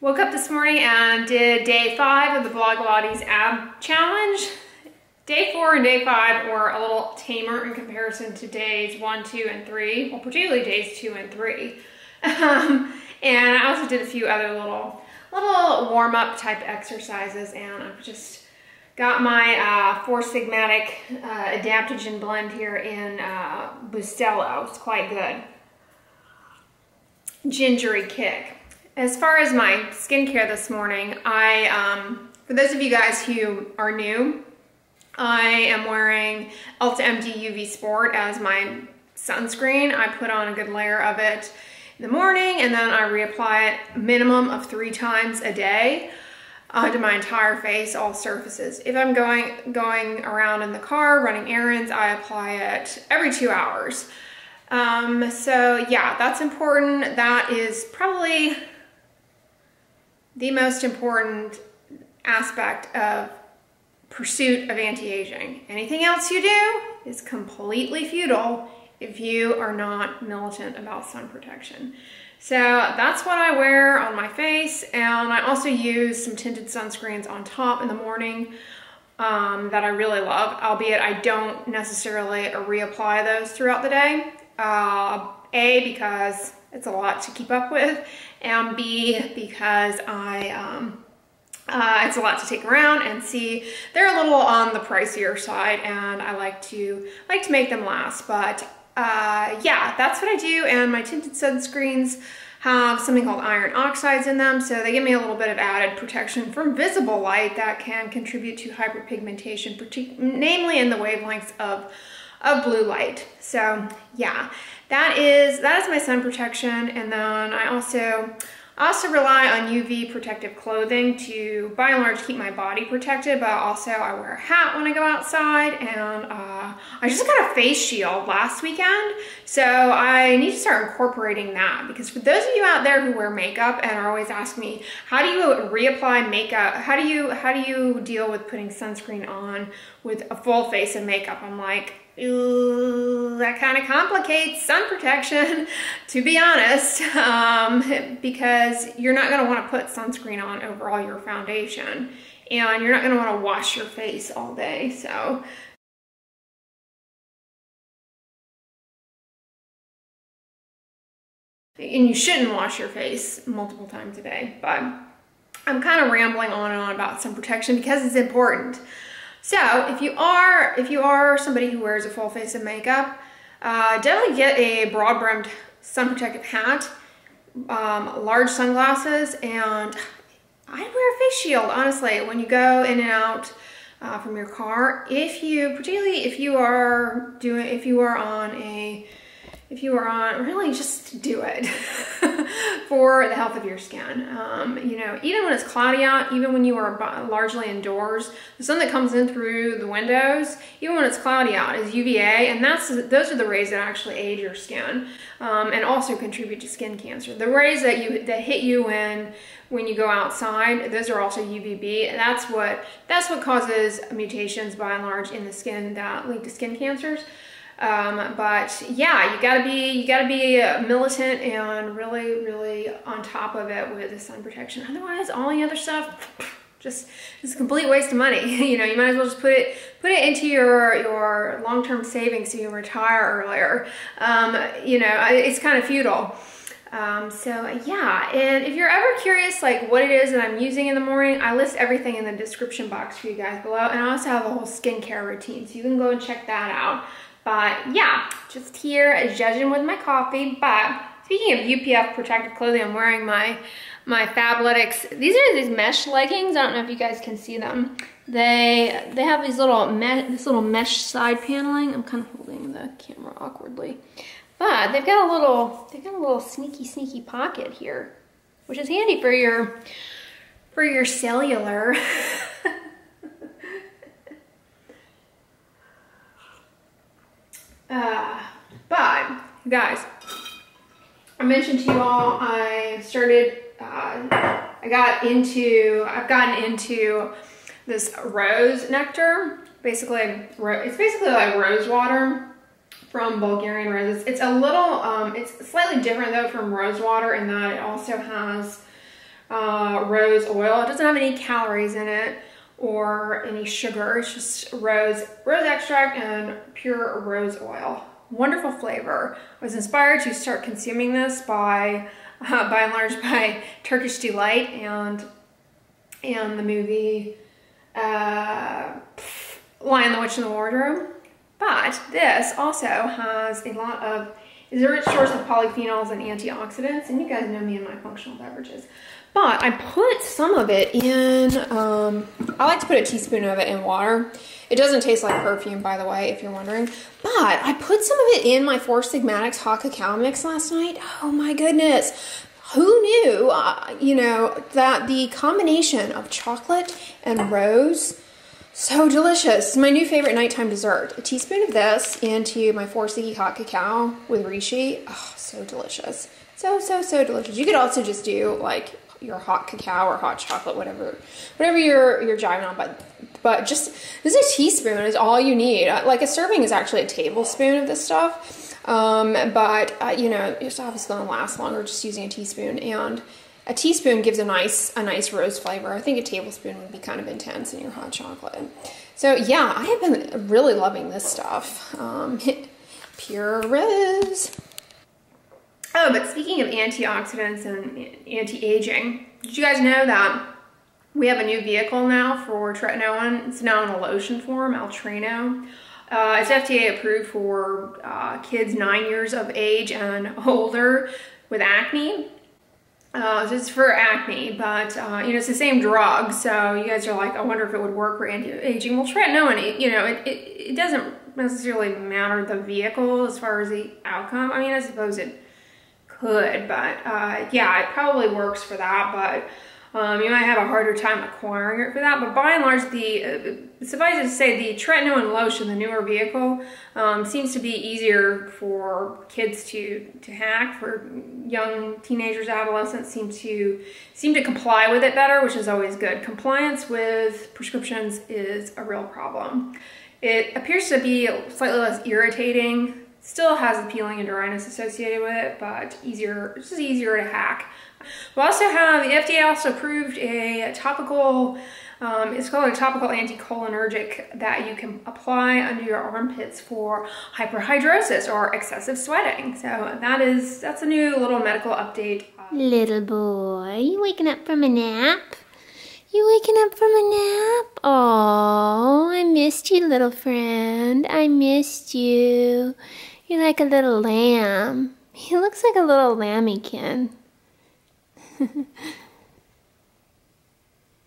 Woke up this morning and did day 5 of the Blogilates ab challenge. Day 4 and day 5 were a little tamer in comparison to days 1, 2, and 3. Well, particularly days 2 and 3. And I also did a few other little warm-up type exercises, and I've just got my Four Sigmatic adaptogen blend here in Bustelo. It's quite good. Gingery kick. As far as my skincare this morning, I, for those of you guys who are new, I am wearing EltaMD UV Sport as my sunscreen. I put on a good layer of it in the morning, and then I reapply it minimum of 3 times a day to my entire face, all surfaces. If I'm going around in the car, running errands, I apply it every 2 hours. So yeah, that's important. That is probably the most important aspect of pursuit of anti-aging. Anything else you do is completely futile if you are not militant about sun protection. So that's what I wear on my face, and I also use some tinted sunscreens on top in the morning that I really love, albeit I don't necessarily reapply those throughout the day. A, because it's a lot to keep up with, and B, because I it's a lot to take around, and C, they're a little on the pricier side, and I like to make them last. But yeah, that's what I do. And my tinted sunscreens have something called iron oxides in them, so they give me a little bit of added protection from visible light that can contribute to hyperpigmentation, namely in the wavelengths of blue light. So yeah, that is my sun protection. And then I also rely on UV protective clothing to, by and large, keep my body protected, but also I wear a hat when I go outside, and I just got a face shield last weekend, so I need to start incorporating that, because for those of you out there who wear makeup and are always asking me, how do you reapply makeup? How do you deal with putting sunscreen on with a full face of makeup? I'm like, ooh, that kind of complicates sun protection, to be honest, because you're not going to want to put sunscreen on over all your foundation, and you're not going to want to wash your face all day. So and you shouldn't wash your face multiple times a day, but I'm kind of rambling on and on about sun protection because it's important. So if you are somebody who wears a full face of makeup, definitely get a broad-brimmed sun protective hat, large sunglasses, and I'd wear a face shield, honestly, when you go in and out from your car. Really just do it for the health of your skin. You know, even when it's cloudy out, even when you are largely indoors, the sun that comes in through the windows, even when it's cloudy out, is UVA, and those are the rays that actually age your skin, and also contribute to skin cancer. The rays that hit you when you go outside, those are also UVB, and that's what causes mutations by and large in the skin that lead to skin cancers. But yeah, you gotta be militant and really on top of it with the sun protection. Otherwise, all the other stuff just a complete waste of money. You know, you might as well just put it into your long-term savings so you retire earlier. You know, it's kind of futile. So yeah, and if you're ever curious like what it is that I'm using in the morning, I list everything in the description box for you guys below, and I also have a whole skincare routine, so you can go and check that out. But yeah, just here judging with my coffee. But speaking of UPF protective clothing, I'm wearing my Fabletics. These are these mesh leggings. I don't know if you guys can see them. They have these little mesh side paneling. I'm kind of holding the camera awkwardly, but they've got a little sneaky pocket here, which is handy for your cellular. But guys, I mentioned to you all, I've gotten into this rose nectar. It's basically like rose water from Bulgarian roses. It's a little, it's slightly different though from rose water in that it also has rose oil. It doesn't have any calories in it or any sugar. It's just rose extract and pure rose oil. Wonderful flavor. I was inspired to start consuming this by and large by Turkish Delight and the movie Lion, the Witch, and the Wardrobe. But this also has a lot of, is a rich source of polyphenols and antioxidants, and you guys know me and my functional beverages. But I put some of it in, I like to put a teaspoon of it in water. It doesn't taste like perfume, by the way, if you're wondering. But I put some of it in my Four Sigmatic's hot cacao mix last night. Oh my goodness. Who knew, you know, that the combination of chocolate and rose, so delicious. It's my new favorite nighttime dessert. A teaspoon of this into my Four Siggy hot cacao with reishi. Oh, so delicious. So, so, so delicious. You could also just do like your hot cacao or hot chocolate, whatever you're jiving on, but just, this is a teaspoon is all you need. Like a serving is actually a tablespoon of this stuff. You know, it's obviously gonna last longer just using a teaspoon, and a teaspoon gives a nice rose flavor. I think a tablespoon would be kind of intense in your hot chocolate. So yeah, I have been really loving this stuff. Pure rose. Oh, but speaking of antioxidants and anti-aging, did you guys know that we have a new vehicle now for tretinoin? It's now in a lotion form, Altreno. It's FDA approved for kids 9 years of age and older with acne. So it's for acne, but you know, it's the same drug. So you guys are like, I wonder if it would work for anti-aging. Well, tretinoin, you know, it doesn't necessarily matter the vehicle as far as the outcome. I mean, I suppose it could, but yeah, it probably works for that, but you might have a harder time acquiring it for that. But by and large, suffice it to say, the tretinoin lotion, the newer vehicle, seems to be easier for kids to hack. For young teenagers, adolescents seem to comply with it better, which is always good. Compliance with prescriptions is a real problem. It appears to be slightly less irritating. Still has the peeling and dryness associated with it, but easier, it's just easier to hack. We also have, the FDA also approved a topical, it's called a topical anticholinergic that you can apply under your armpits for hyperhidrosis or excessive sweating. So that's a new little medical update. Little boy, you waking up from a nap? You waking up from a nap? Oh, I missed you, little friend. I missed you. You're like a little lamb. He looks like a little lammykin.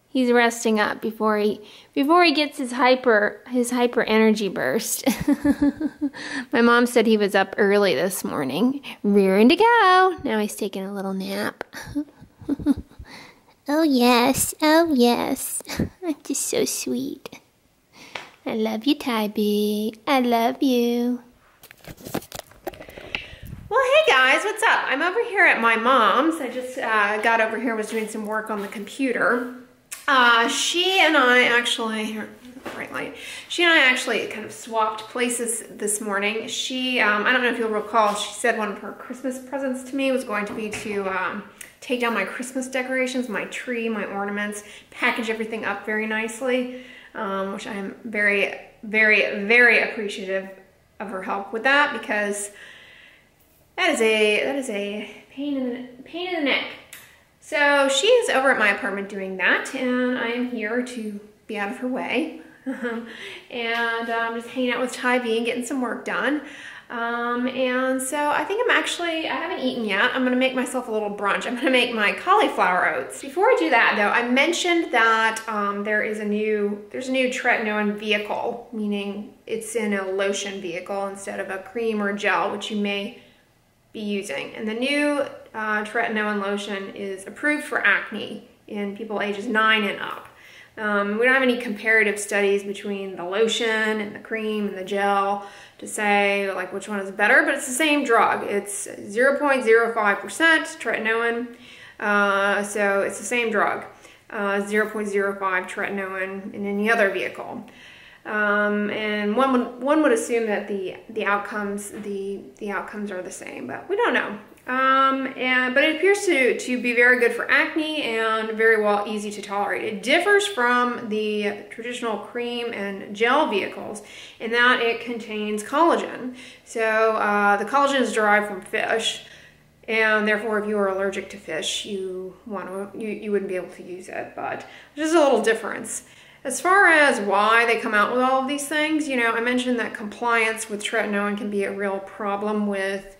He's resting up before he gets his hyper energy burst. My mom said he was up early this morning, rearing to go. Now he's taking a little nap. Oh yes, oh yes. I'm just so sweet. I love you, Tybee. I love you. Well, hey guys, what's up? I'm over here at my mom's. I just got over here, was doing some work on the computer. She and I actually, right light. She and I actually kind of swapped places this morning. She, I don't know if you'll recall, she said one of her Christmas presents to me was going to be to take down my Christmas decorations, my tree, my ornaments, package everything up very nicely, which I am very, very, very appreciative of her help with that, because that is a pain in the neck. So she is over at my apartment doing that, and I am here to be out of her way, and I'm just hanging out with Tybee and getting some work done. And so I think I haven't eaten yet. I'm gonna make myself a little brunch. I'm gonna make my cauliflower oats. Before I do that though, I mentioned that there's a new tretinoin vehicle, meaning it's in a lotion vehicle instead of a cream or gel, which you may be using. And the new tretinoin lotion is approved for acne in people ages 9 and up. We don't have any comparative studies between the lotion and the cream and the gel to say like which one is better, but it's the same drug. It's 0.05% tretinoin, so it's the same drug, 0.05 tretinoin in any other vehicle. And one would assume that the outcomes are the same, but we don't know. But it appears to be very good for acne and very well easy to tolerate. It differs from the traditional cream and gel vehicles in that it contains collagen. So the collagen is derived from fish, and therefore if you are allergic to fish, you wouldn't be able to use it, but there's a little difference. As far as why they come out with all of these things, you know, I mentioned that compliance with tretinoin can be a real problem with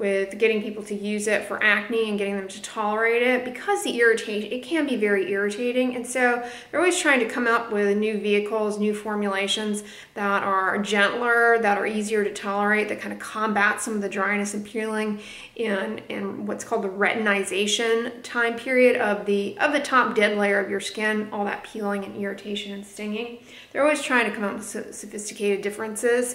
getting people to use it for acne and getting them to tolerate it, because the irritation, it can be very irritating. And so they're always trying to come up with new vehicles, new formulations that are gentler, that are easier to tolerate, that kind of combat some of the dryness and peeling in what's called the retinization time period of the top dead layer of your skin, all that peeling and irritation and stinging. They're always trying to come up with sophisticated differences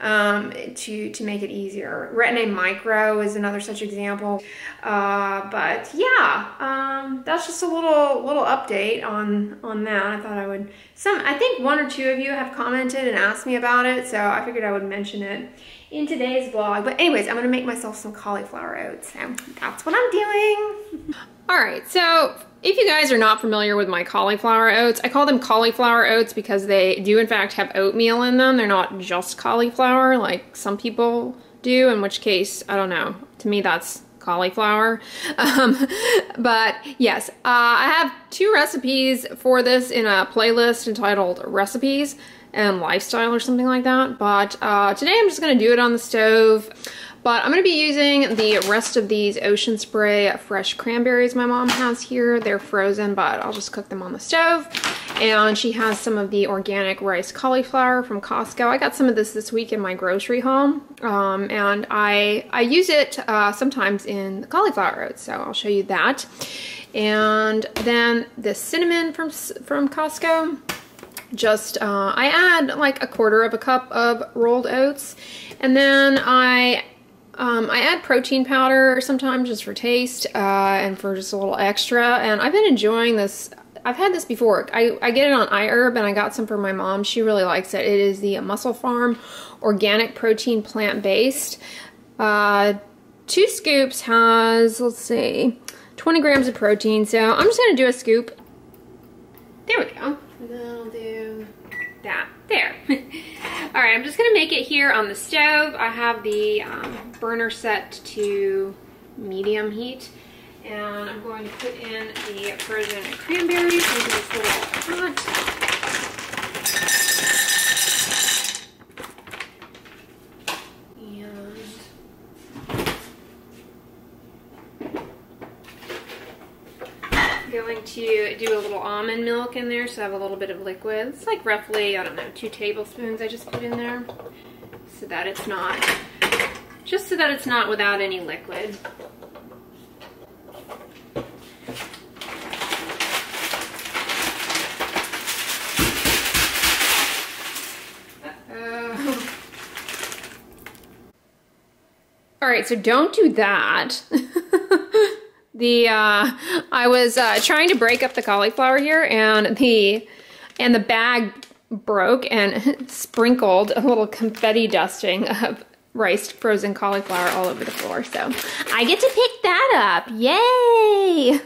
to make it easier. Retin-A Micro is another such example. But yeah, that's just a little update on that. I thought I would, I think one or two of you have commented and asked me about it, so I figured I would mention it in today's vlog. But anyways, I'm gonna make myself some cauliflower oats, so that's what I'm doing. All right, so if you guys are not familiar with my cauliflower oats, I call them cauliflower oats because they do in fact have oatmeal in them. They're not just cauliflower like some people do, in which case, I don't know, to me that's cauliflower. But yes, I have two recipes for this in a playlist entitled Recipes and Lifestyle or something like that, but today I'm just gonna do it on the stove. But I'm gonna be using the rest of these Ocean Spray fresh cranberries my mom has here. They're frozen, but I'll just cook them on the stove. And she has some of the organic rice cauliflower from Costco. I got some of this week in my grocery haul, and I use it sometimes in the cauliflower oats, so I'll show you that. And then the cinnamon from Costco. Just I add like 1/4 cup of rolled oats, and then I add protein powder sometimes just for taste and for just a little extra. And I've been enjoying this. I've had this before. I get it on iHerb, and I got some for my mom. She really likes it. It is the Muscle Farm Organic Protein Plant-Based. 2 scoops has, let's see, 20 grams of protein. So I'm just going to do a scoop. There we go. And then I'll do that. There. All right, I'm just gonna make it here on the stove. I have the burner set to medium heat, and I'm going to put in the frozen cranberries into this little pot. Going to do a little almond milk in there, so I have a little bit of liquid. It's like roughly, I don't know, 2 tablespoons I just put in there, so that it's not, just so that it's not without any liquid. Uh-oh. All right, so don't do that. I was trying to break up the cauliflower here, and the bag broke and sprinkled a little confetti dusting of riced frozen cauliflower all over the floor. So I get to pick that up. Yay!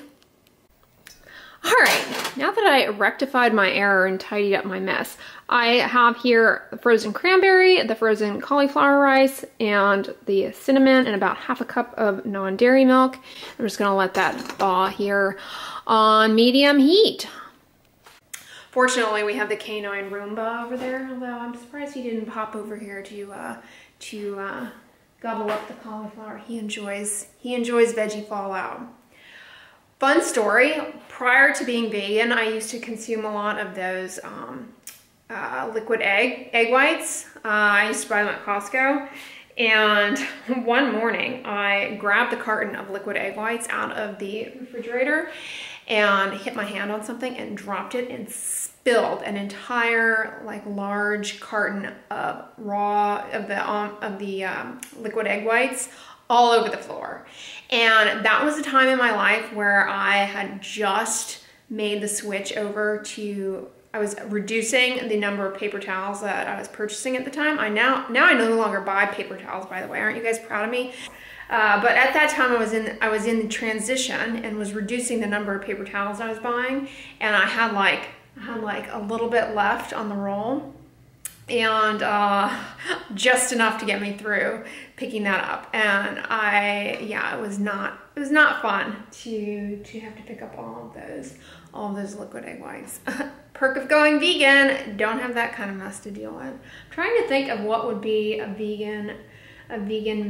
All right, now that I rectified my error and tidied up my mess, I have here the frozen cranberry, the frozen cauliflower rice, and the cinnamon, and about 1/2 cup of non-dairy milk. I'm just gonna let that thaw here on medium heat. Fortunately, we have the canine Roomba over there, although I'm surprised he didn't pop over here to gobble up the cauliflower. He enjoys veggie fallout. Fun story, prior to being vegan, I used to consume a lot of those liquid egg whites. I used to buy them at Costco. And one morning, I grabbed the carton of liquid egg whites out of the refrigerator and hit my hand on something and dropped it and spilled an entire, like, large carton of the liquid egg whites all over the floor. And that was a time in my life where I had just made the switch over to, I was reducing the number of paper towels that I was purchasing at the time. I now I no longer buy paper towels, by the way. Aren't you guys proud of me? But at that time I was in transition and was reducing the number of paper towels I was buying, and I had like a little bit left on the roll, and just enough to get me through picking that up. And it was not fun to have to pick up all of those liquid egg whites. Perk of going vegan, don't have that kind of mess to deal with. I'm trying to think of what would be a vegan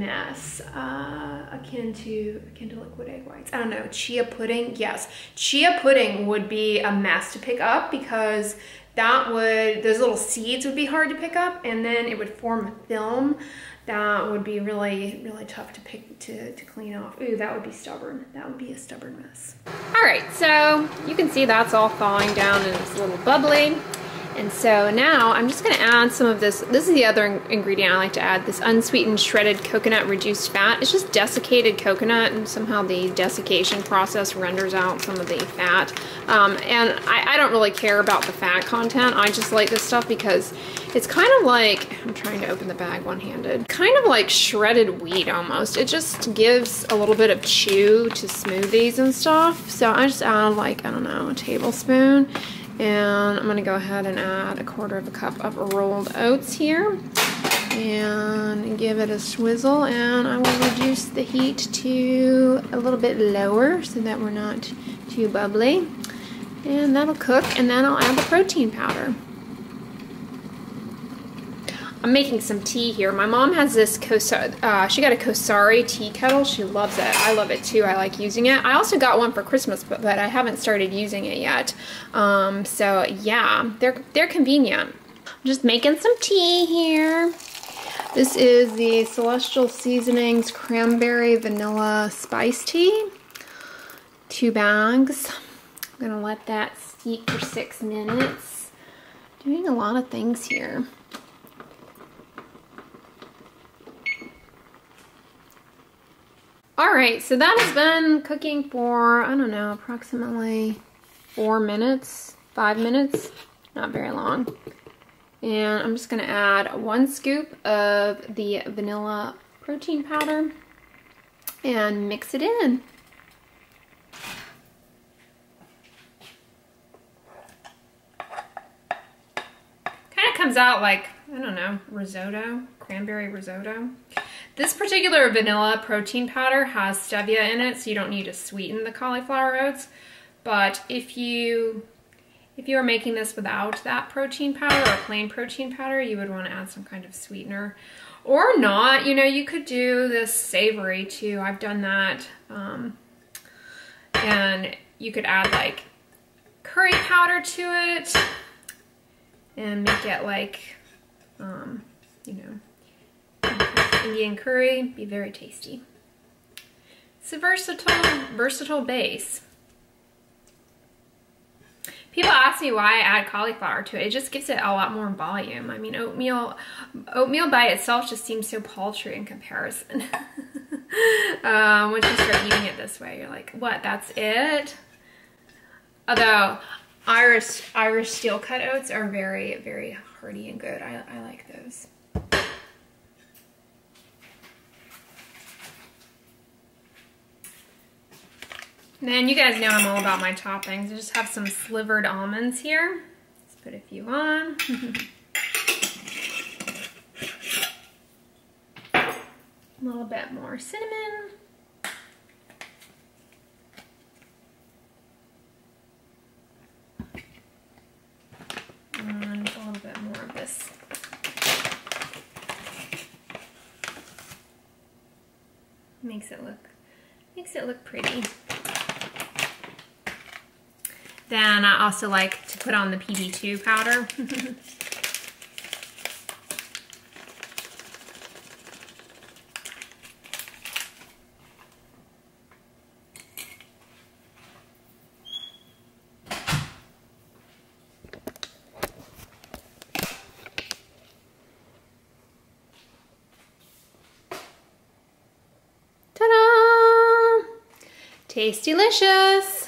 mess akin to liquid egg whites. I don't know. Chia pudding, yes. Chia pudding would be a mess to pick up, because those little seeds would be hard to pick up, and then it would form a film that would be really, really tough to to clean off. Ooh, that would be stubborn. That would be a stubborn mess. All right, so you can see that's all thawing down and it's a little bubbly. And so now I'm just gonna add some of this. This is the other ingredient I like to add, this unsweetened shredded coconut reduced fat. It's just desiccated coconut, and somehow the desiccation process renders out some of the fat. And I don't really care about the fat content. I just like this stuff because it's kind of like, I'm trying to open the bag one-handed, kind of like shredded wheat almost. It just gives a little bit of chew to smoothies and stuff. So I just add like, I don't know, a tablespoon. And I'm gonna go ahead and add 1/4 cup of rolled oats here and give it a swizzle, and I will reduce the heat to a little bit lower so that we're not too bubbly. And that'll cook, and then I'll add the protein powder. I'm making some tea here. My mom has this she got a Kosari tea kettle. She loves it. I love it too. I like using it. I also got one for Christmas, but I haven't started using it yet. So yeah, they're convenient. I'm just making some tea here. This is the Celestial Seasonings Cranberry Vanilla Spice Tea. 2 bags. I'm gonna let that steep for 6 minutes. Doing a lot of things here. All right, so that has been cooking for, I don't know, approximately 4 minutes, 5 minutes, not very long. And I'm just gonna add 1 scoop of the vanilla protein powder and mix it in. Kind of comes out like, I don't know, risotto, cranberry risotto. This particular vanilla protein powder has stevia in it, so you don't need to sweeten the cauliflower oats. But if you are making this without that protein powder or plain protein powder, you would want to add some kind of sweetener. Or not, you know, you could do this savory too. I've done that. And you could add like curry powder to it and make it like, you know, Indian curry, be very tasty. It's a versatile base. People ask me why I add cauliflower to it. It just gives it a lot more volume. I mean, oatmeal by itself just seems so paltry in comparison. Once you start eating it this way, you're like, what, that's it? Although Irish steel cut oats are very, very hearty and good. I like those. Man, you guys know I'm all about my toppings. I just have some slivered almonds here. Let's put a few on. A little bit more cinnamon. And a little bit more of this. Makes it look pretty. Then I also like to put on the PB2 powder. Ta-da! Tasty-licious!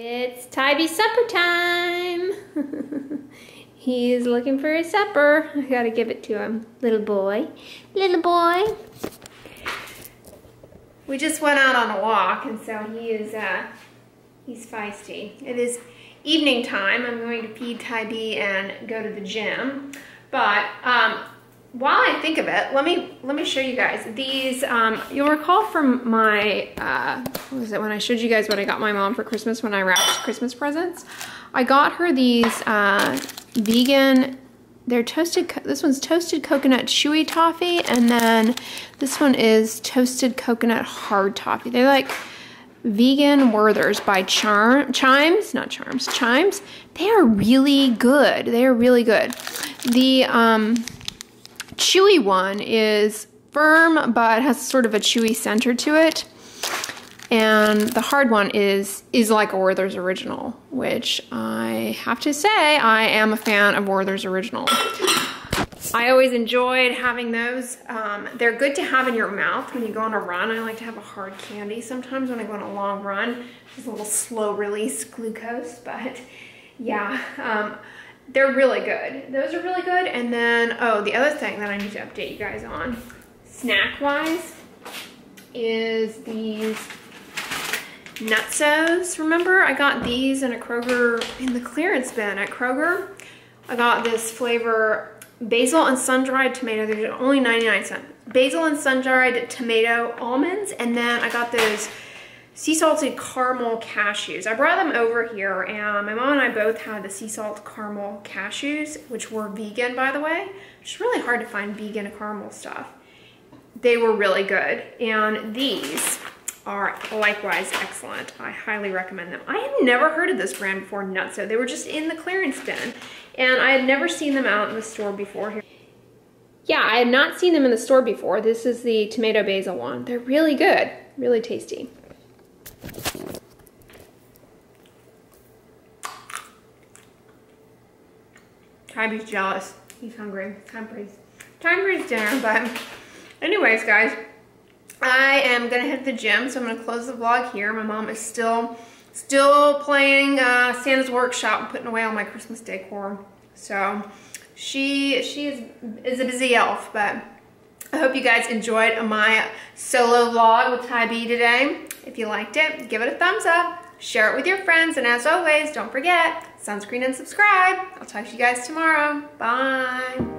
It's Tybee supper time. He's looking for his supper. I gotta give it to him. Little boy. Little boy. We just went out on a walk, and so he is, he's feisty. It is evening time. I'm going to feed Tybee and go to the gym. But while I think of it, let me show you guys. These, you'll recall from my, what was it, when I showed you guys what I got my mom for Christmas when I wrapped Christmas presents? I got her these vegan, they're toasted, this one's toasted coconut chewy toffee, and then this one is toasted coconut hard toffee. They're like vegan Werther's by Chimes. They are really good. They are really good. The chewy one is firm, but has sort of a chewy center to it. And the hard one is like a Werther's Original, which I have to say, I am a fan of Werther's Original. I always enjoyed having those. They're good to have in your mouth when you go on a run. I like to have a hard candy sometimes when I go on a long run. It's a little slow release glucose, but yeah, they're really good. Those are really good. And then, oh, the other thing that I need to update you guys on, snack-wise, is these Nutsos. Remember, I got these in a Kroger, in the clearance bin at Kroger. I got this flavor basil and sun-dried tomato. They're only 99¢. Basil and sun-dried tomato almonds, and then I got those sea salted caramel cashews. I brought them over here, and my mom and I both had the sea salt caramel cashews, which were vegan, by the way. It's really hard to find vegan caramel stuff. They were really good, and these are likewise excellent. I highly recommend them. I had never heard of this brand before, Nutso. They were just in the clearance bin, and I had never seen them out in the store before. Yeah, I had not seen them in the store before. This is the tomato basil one. They're really good, really tasty. Tybee's jealous. He's hungry. Time for his dinner, but anyways, guys, I am gonna hit the gym, so I'm gonna close the vlog here. My mom is still playing Santa's Workshop and putting away all my Christmas decor. So she is a busy elf, but I hope you guys enjoyed my solo vlog with Tybee today. If you liked it, give it a thumbs up, share it with your friends, and as always, don't forget, sunscreen and subscribe. I'll talk to you guys tomorrow. Bye.